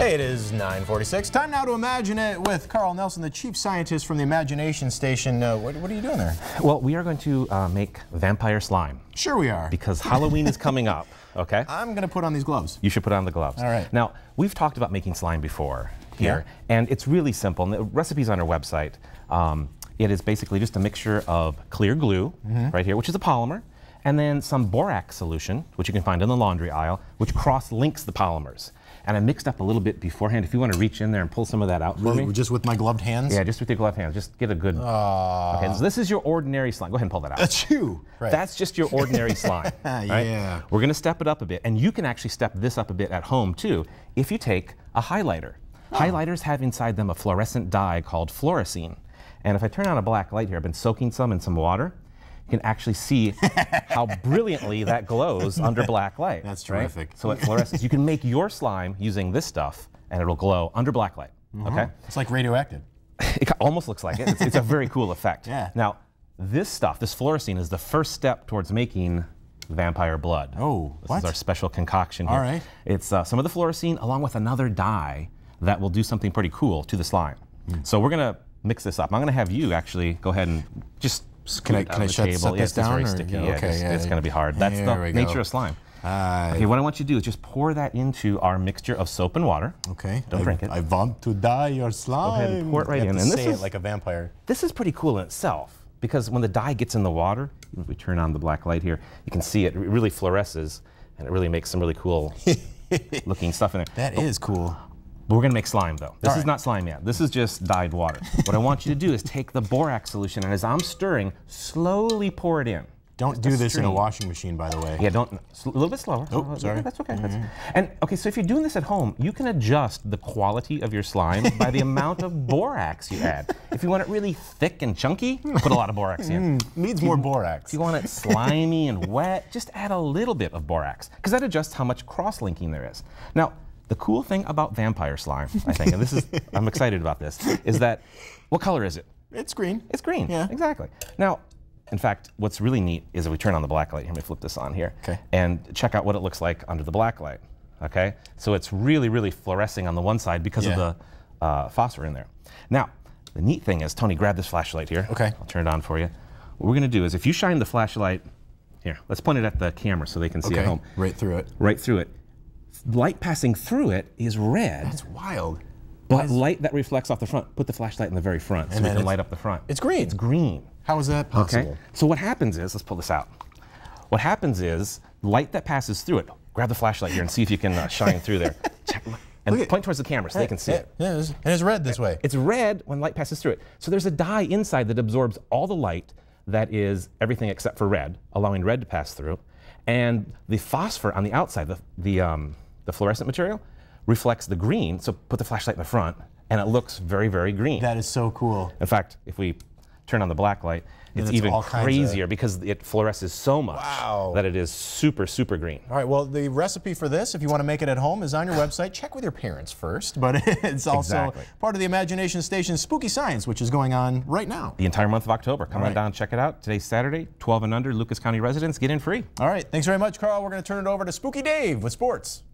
It is 9:46. Time now to imagine it with Carl Nelson, the chief scientist from the Imagination Station. What are you doing there? Well, we are going to make vampire slime. Sure we are. Because Halloween is coming up, okay? I'm going to put on these gloves. You should put on the gloves. All right. Now, we've talked about making slime before here, and it's really simple. And the recipe's on our website. It is basically just a mixture of clear glue right here, which is a polymer, and then some borax solution, which you can find in the laundry aisle, which cross-links the polymers. And I mixed up a little bit beforehand. If you want to reach in there and pull some of that out for me. Just with my gloved hands? Yeah, just with your gloved hands. Just get a good... Okay, so this is your ordinary slime. Go ahead and pull that out. That's you. Right. That's just your ordinary slime. Right? Yeah. We're going to step it up a bit. And you can actually step this up a bit at home, too, if you take a highlighter. Oh. Highlighters have inside them a fluorescent dye called fluorescein. And if I turn on a black light here, I've been soaking some in some water. You can actually see how brilliantly that glows under black light. That's terrific. Right? So it fluoresces. You can make your slime using this stuff, and it'll glow under black light. Okay? It's like radioactive. It almost looks like it. It's a very cool effect. Yeah. Now, this stuff, this fluorescein, is the first step towards making vampire blood. Oh, This is our special concoction here. All right. It's some of the fluorescein along with another dye that will do something pretty cool to the slime. So we're going to mix this up. I'm going to have you actually go ahead and just... Can I set this down? It's very sticky. Yeah, okay, it's going to be hard. That's the nature of slime. Okay, what I want you to do is just pour that into our mixture of soap and water. Okay. Don't drink it. I want to dye your slime. Go ahead and pour it right in. And this is like a vampire. This is pretty cool in itself because when the dye gets in the water, if we turn on the black light here, you can see it really fluoresces and it really makes some really cool looking stuff in there. That is cool. But we're going to make slime, though. This is not slime yet. This is just dyed water. What I want you to do is take the borax solution, and as I'm stirring, slowly pour it in. Don't do this in a washing machine, by the way. Yeah, don't. A little bit slower. Oh, sorry. That's okay. And, okay, so if you're doing this at home, you can adjust the quality of your slime by the amount of borax you add. If you want it really thick and chunky, put a lot of borax in. Needs more borax. If you want it slimy and wet, just add a little bit of borax, because that adjusts how much cross-linking there is. Now, the cool thing about vampire slime, I think, and this is, I'm excited about this, is that, what color is it? It's green. It's green, yeah. Exactly. Now, in fact, what's really neat is if we turn on the black light, let me flip this on here, and check out what it looks like under the black light, okay? So it's really, really fluorescing on the one side because of the phosphor in there. Now, the neat thing is, Tony, grab this flashlight here. Okay. I'll turn it on for you. What we're gonna do is, if you shine the flashlight, here, let's point it at the camera so they can see at home. Right through it. Right through it. Light passing through it is red. That's wild. But light that reflects off the front, put the flashlight in the very front so we can light up the front. It's green. It's green. How is that possible? Okay. So what happens is, let's pull this out. What happens is, light that passes through it, grab the flashlight here and see if you can shine through there. Check, and point towards the camera so they can see it. Yeah, and it's red this way. It's red when light passes through it. So there's a dye inside that absorbs all the light that is everything except for red, allowing red to pass through. And the phosphor on the outside, the fluorescent material reflects the green, so put the flashlight in the front, and it looks very, very green. That is so cool. In fact, if we turn on the black light, it's even crazier because it fluoresces so much that it is super, super green. All right, well, the recipe for this, if you want to make it at home, is on your website. Check with your parents first, but it's also part of the Imagination Station Spooky Science, which is going on right now. The entire month of October. Come on down, check it out. Today's Saturday, 12 and under, Lucas County residents, get in free. All right, thanks very much, Carl. We're going to turn it over to Spooky Dave with sports.